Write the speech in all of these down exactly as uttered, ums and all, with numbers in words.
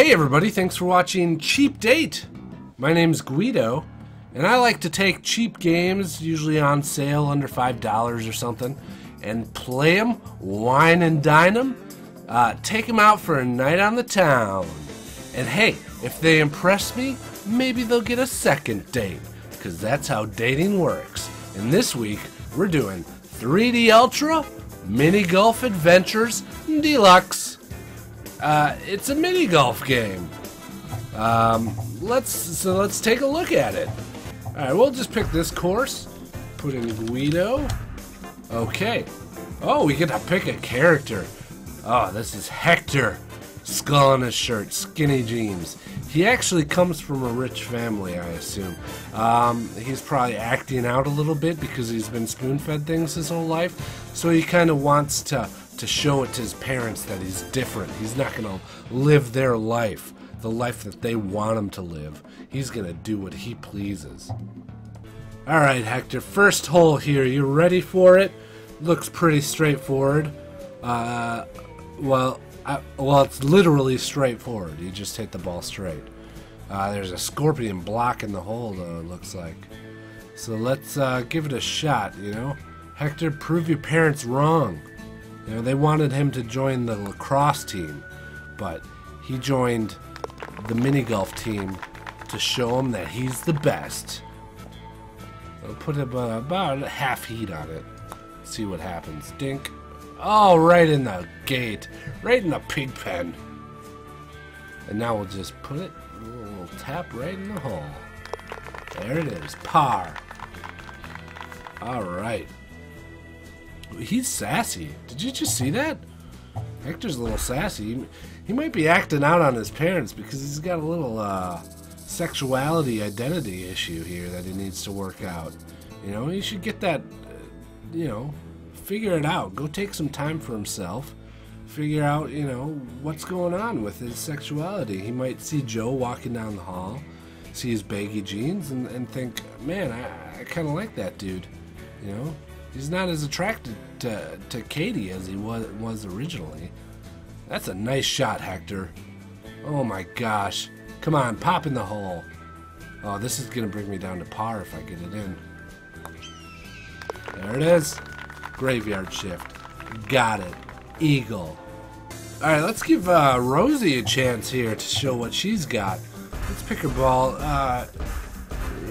Hey everybody, thanks for watching Cheap Date. My name's Guido, and I like to take cheap games, usually on sale under five dollars or something, and play them, wine and dine them, uh, take them out for a night on the town. And hey, if they impress me, maybe they'll get a second date, because that's how dating works. And this week, we're doing three D Ultra Mini Golf Adventures Deluxe. Uh, it's a mini golf game. Um, let's so let's take a look at it. All right, we'll just pick this course. Put in Guido. Okay. Oh, we get to pick a character. Oh, this is Hector. Skull on his shirt, skinny jeans. He actually comes from a rich family, I assume. Um, he's probably acting out a little bit because he's been spoon-fed things his whole life. So he kind of wants to to show it to his parents that he's different. He's not gonna live their life, the life that they want him to live. He's gonna do what he pleases. All right, Hector, first hole here. You ready for it? Looks pretty straightforward. Uh, well, I, well, it's literally straightforward. You just hit the ball straight. Uh, there's a scorpion block in the hole, though, it looks like. So let's uh, give it a shot, you know? Hector, prove your parents wrong. You know, they wanted him to join the lacrosse team, but he joined the mini-golf team to show him that he's the best. I'll put about, about half heat on it. See what happens. Dink. Oh, right in the gate. Right in the pig pen. And now we'll just put it a little tap right in the hole. There it is. Par. All right. He's sassy. Did you just see that? Hector's a little sassy. He, he might be acting out on his parents because he's got a little uh, sexuality identity issue here that he needs to work out. You know, he should get that, uh, you know, figure it out. Go take some time for himself. Figure out, you know, what's going on with his sexuality. He might see Joe walking down the hall, see his baggy jeans, and, and think, man, I, I kind of like that dude, you know? He's not as attracted to, to Katie as he was, was originally. That's a nice shot, Hector. Oh my gosh. Come on, pop in the hole. Oh, this is going to bring me down to par if I get it in. There it is. Graveyard shift. Got it. Eagle. Alright, let's give uh, Rosie a chance here to show what she's got. Let's pick her ball. Uh...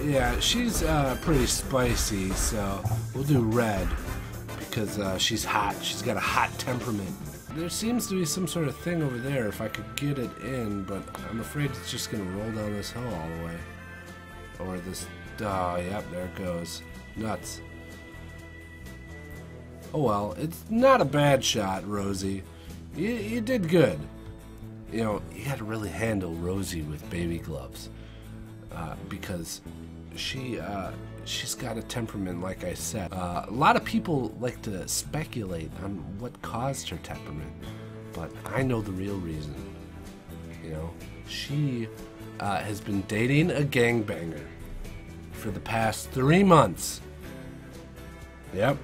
Yeah, she's uh, pretty spicy, so we'll do red because uh, she's hot. She's got a hot temperament. There seems to be some sort of thing over there if I could get it in, but I'm afraid it's just going to roll down this hill all the way. Or this... Oh, yep, there it goes. Nuts. Oh, well, it's not a bad shot, Rosie. You, you did good. You know, you got to really handle Rosie with baby gloves uh, because... She, uh, she's got a temperament, like I said. Uh, a lot of people like to speculate on what caused her temperament, but I know the real reason. You know, she uh, has been dating a gangbanger for the past three months. Yep.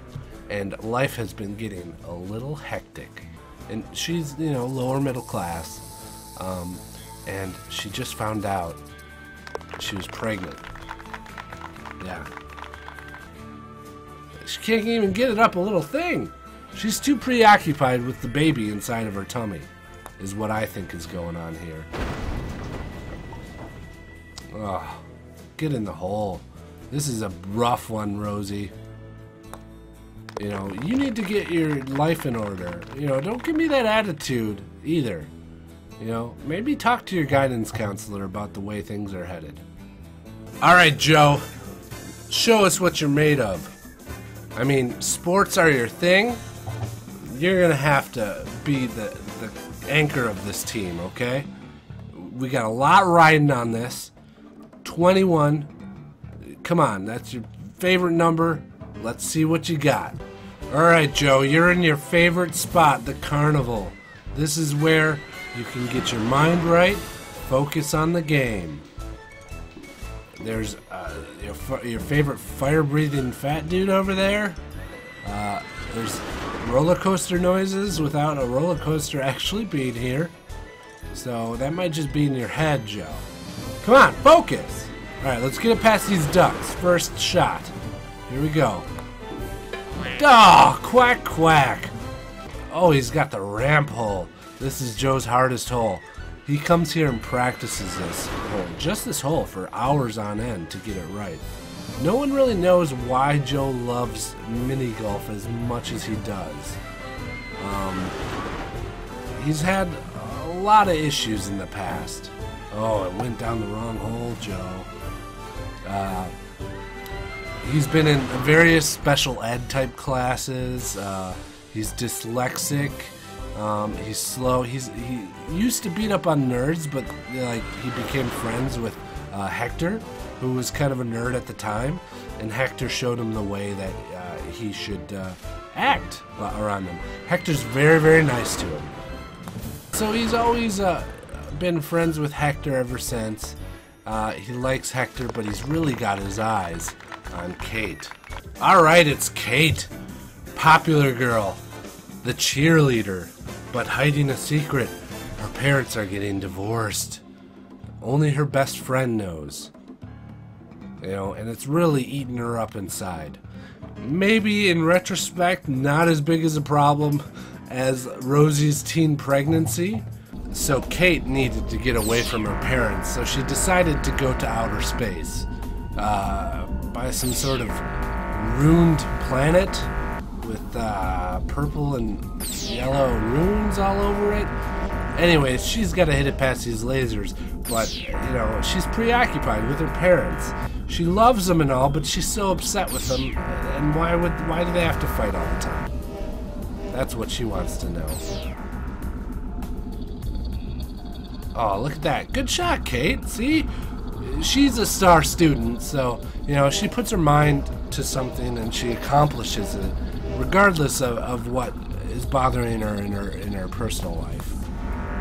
And life has been getting a little hectic. And she's, you know, lower middle class, um, and she just found out she was pregnant. Yeah. She can't even get it up a little thing. She's too preoccupied with the baby inside of her tummy, is what I think is going on here. Oh, get in the hole. This is a rough one, Rosie. You know, you need to get your life in order. You know, don't give me that attitude either. You know, maybe talk to your guidance counselor about the way things are headed. All right, Joe. Show us what you're made of. I mean, sports are your thing. You're gonna have to be the, the anchor of this team, okay? We got a lot riding on this. twenty-one. Come on, that's your favorite number. Let's see what you got. Alright, Joe, you're in your favorite spot, the carnival. This is where you can get your mind right, focus on the game. There's uh, your, f your favorite fire-breathing fat dude over there. Uh, there's roller coaster noises without a roller coaster actually being here. So that might just be in your head, Joe. Come on, focus! Alright, let's get it past these ducks. First shot. Here we go. Oh, quack, quack. Oh, he's got the ramp hole. This is Joe's hardest hole. He comes here and practices this hole, just this hole, for hours on end to get it right. No one really knows why Joe loves mini golf as much as he does. Um, he's had a lot of issues in the past. Oh, it went down the wrong hole, Joe. Uh, he's been in various special ed type classes. Uh, he's dyslexic. Um, he's slow. He's he used to beat up on nerds, but like he became friends with uh, Hector, who was kind of a nerd at the time, and Hector showed him the way that uh, he should uh, act around him. Hector's very, very nice to him, so he's always uh, been friends with Hector ever since. Uh, he likes Hector, but he's really got his eyes on Kate. All right, it's Kate, popular girl, the cheerleader, but hiding a secret. Her parents are getting divorced. Only her best friend knows. You know, and it's really eating her up inside. Maybe in retrospect, not as big as a problem as Rosie's teen pregnancy. So Kate needed to get away from her parents, so she decided to go to outer space. Uh, by some sort of ruined planet with uh, purple and yellow runes all over it. Anyway, she's got to hit it past these lasers, but, you know, she's preoccupied with her parents. She loves them and all, but she's so upset with them, and why would, why do they have to fight all the time? That's what she wants to know. Oh, look at that. Good shot, Kate. See? She's a star student, so, you know, she puts her mind to something and she accomplishes it, regardless of, of what is bothering her in her, in her personal life.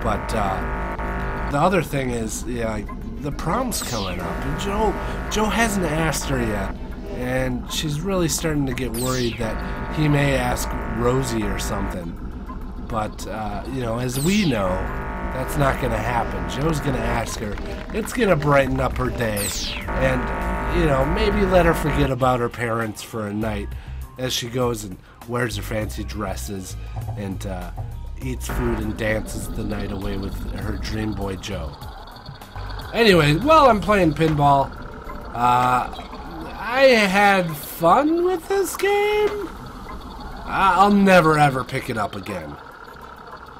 But uh, the other thing is, yeah, like, the prom's coming up, and Joe, Joe hasn't asked her yet, and she's really starting to get worried that he may ask Rosie or something. But, uh, you know, as we know, that's not going to happen. Joe's going to ask her. It's going to brighten up her day, and, you know, maybe let her forget about her parents for a night as she goes and wears her fancy dresses and, uh, eats food and dances the night away with her dream boy Joe. Anyway, while I'm playing pinball, uh, I had fun with this game. I'll never ever pick it up again.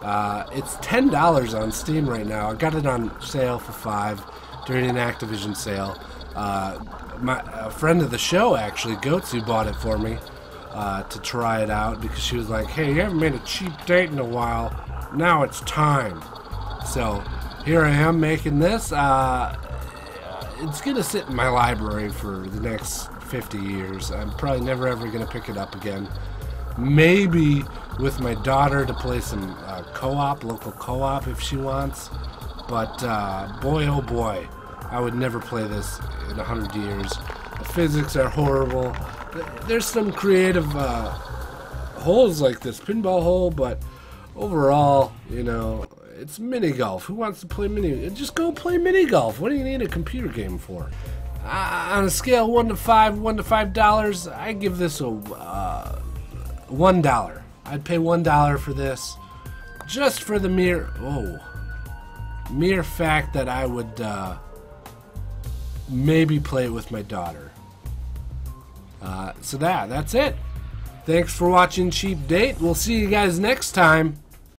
Uh, it's ten dollars on Steam right now. I got it on sale for five during an Activision sale. Uh, my, a friend of the show, actually, Gozu, bought it for me. Uh, to try it out, because she was like, hey, you haven't made a cheap date in a while, now it's time. So here I am making this. Uh, it's gonna sit in my library for the next fifty years. I'm probably never ever gonna pick it up again. Maybe with my daughter to play some uh, co-op, local co-op if she wants, but uh, boy oh boy, I would never play this in a hundred years. The physics are horrible. There's some creative uh, holes like this pinball hole, but overall, you know, it's mini golf. Who wants to play mini? Just go play mini golf. What do you need a computer game for? Uh, on a scale one to five, one to five dollars, I give this a uh, one dollar. I'd pay one dollar for this, just for the mere oh, mere fact that I would uh, maybe play it with my daughter. Uh, so that, that's it. Thanks for watching Cheap Date. We'll see you guys next time.